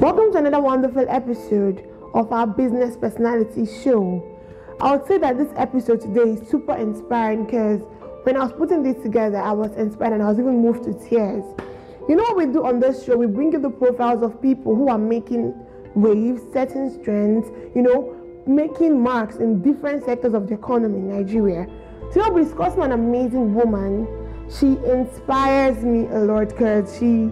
Welcome to another wonderful episode of our business personality show. I would say that this episode today is super inspiring because when I was putting this together, I was inspired and I was even moved to tears. You know what we do on this show? We bring you the profiles of people who are making waves, setting strengths, you know, making marks in different sectors of the economy in Nigeria. Today we'll be discussing an amazing woman. She inspires me a lot because she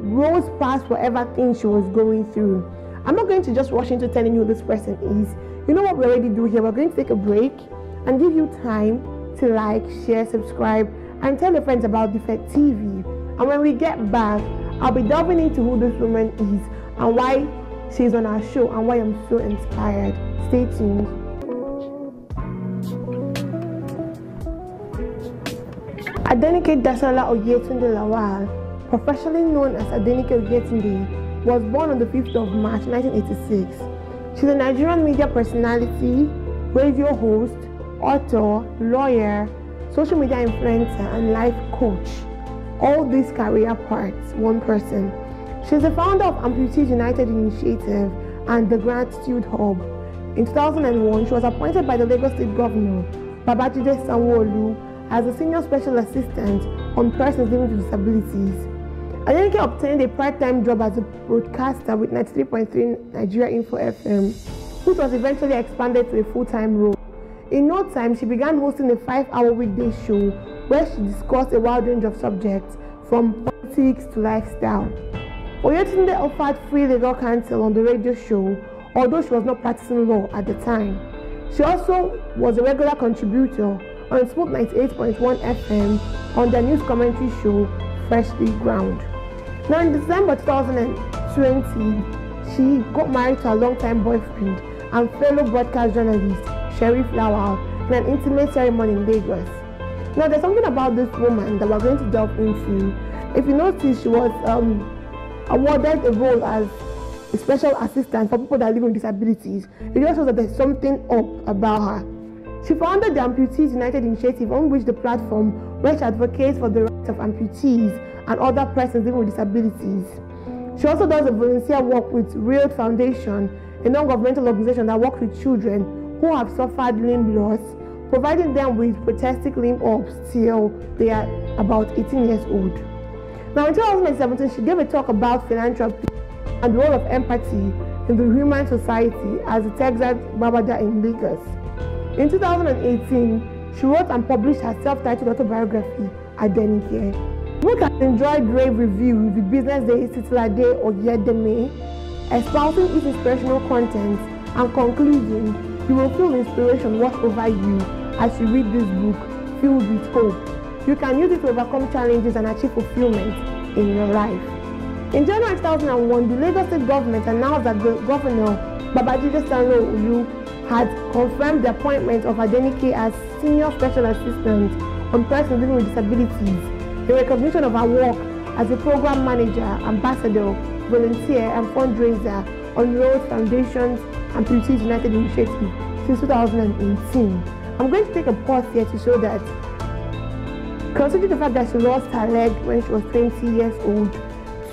rose past whatever thing she was going through. I'm not going to just rush into telling you who this person is. You know what we already do here? We're going to take a break and give you time to like, share, subscribe, and tell your friends about DFET TV. And when we get back, I'll be delving into who this woman is and why she's on our show and why I'm so inspired. Stay tuned. Adenike Dasala Oyetunde Lawal, professionally known as Adenike Oyetunde, was born on the 5th of March 1986. She's a Nigerian media personality, radio host, author, lawyer, social media influencer, and life coach. All these career parts, one person. She's the founder of Amputees United Initiative and the Grad Student Hub. In 2001, she was appointed by the Lagos State Governor, Babajide Sanwo-Olu, as a Senior Special Assistant on Persons Living with Disabilities. Adenike obtained a part-time job as a broadcaster with 93.3 Nigeria Info FM, which was eventually expanded to a full-time role. In no time, she began hosting a 5-hour weekday show where she discussed a wide range of subjects from politics to lifestyle. Oyetunde offered free legal counsel on the radio show, although she was not practicing law at the time. She also was a regular contributor on Smoke 98.1 FM on their news commentary show, Freshly Ground. Now in December 2020, she got married to her longtime boyfriend and fellow broadcast journalist Sherry Flower in an intimate ceremony in Lagos. Now there's something about this woman that we're going to delve into. If you notice, she was awarded a role as a special assistant for people that live with disabilities. It just shows that there's something up about her. She founded the Amputees United Initiative, on which the platform where she advocates for the rights of amputees and other persons living with disabilities. She also does a volunteer work with Real Foundation, a non-governmental organization that works with children who have suffered limb loss, providing them with prosthetic limb ups till they are about 18 years old. Now in 2017, she gave a talk about philanthropy and the role of empathy in the human society as the TEDx Babada in Lagos. In 2018, she wrote and published her self-titled autobiography, Adenike. The book has enjoyed rave reviews with Business Day's Titlade Oyedeme, espousing its inspirational content and concluding you will feel inspiration wash over you as you read this book filled with hope. You can use it to overcome challenges and achieve fulfillment in your life. In January 2001, the Lagos State government announced that the governor, Babajide Sanwo-Olu, had confirmed the appointment of Adenike as Senior Special Assistant on Persons Living with Disabilities, in recognition of her work as a Program Manager, Ambassador, Volunteer and Fundraiser on Real Foundation's Amputees United Initiative since 2018. I'm going to take a pause here to show that, considering the fact that she lost her leg when she was 20 years old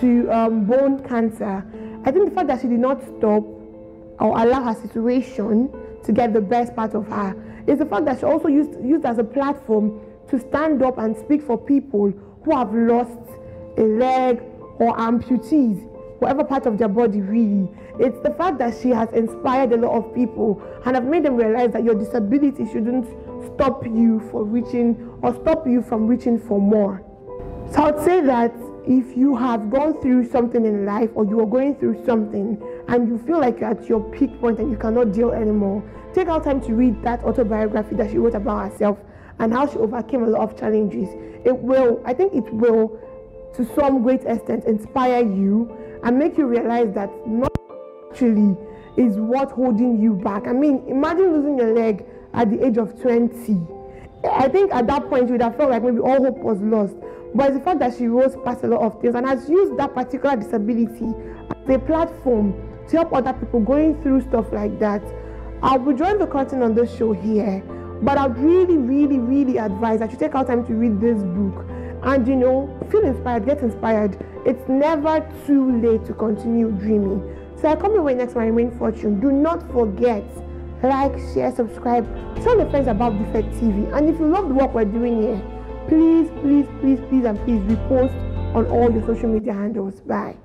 to bone cancer, I think the fact that she did not stop or allow her situation to get the best part of her is the fact that she also used as a platform to stand up and speak for people who have lost a leg or amputees, whatever part of their body really. It's the fact that she has inspired a lot of people and have made them realize that your disability shouldn't stop you from reaching for more. So I would say that if you have gone through something in life, or you are going through something and you feel like you're at your peak point and you cannot deal anymore, take out time to read that autobiography that she wrote about herself and how she overcame a lot of challenges. It will, I think it will, to some great extent, inspire you and make you realize that nothing actually is what holding you back. I mean, imagine losing your leg at the age of 20. I think at that point you would have felt like maybe all hope was lost. But it's the fact that she rose past a lot of things and has used that particular disability as a platform to help other people going through stuff like that. I'll be drawing the curtain on this show here, but I'd really, really, really advise that you take out time to read this book and you know, feel inspired, get inspired. It's never too late to continue dreaming. So I come your way next time, Rain Fortune. Do not forget, like, share, subscribe, tell your friends about DFET TV. And if you love the work we're doing here, please, please, please, please, and please repost on all your social media handles. Bye.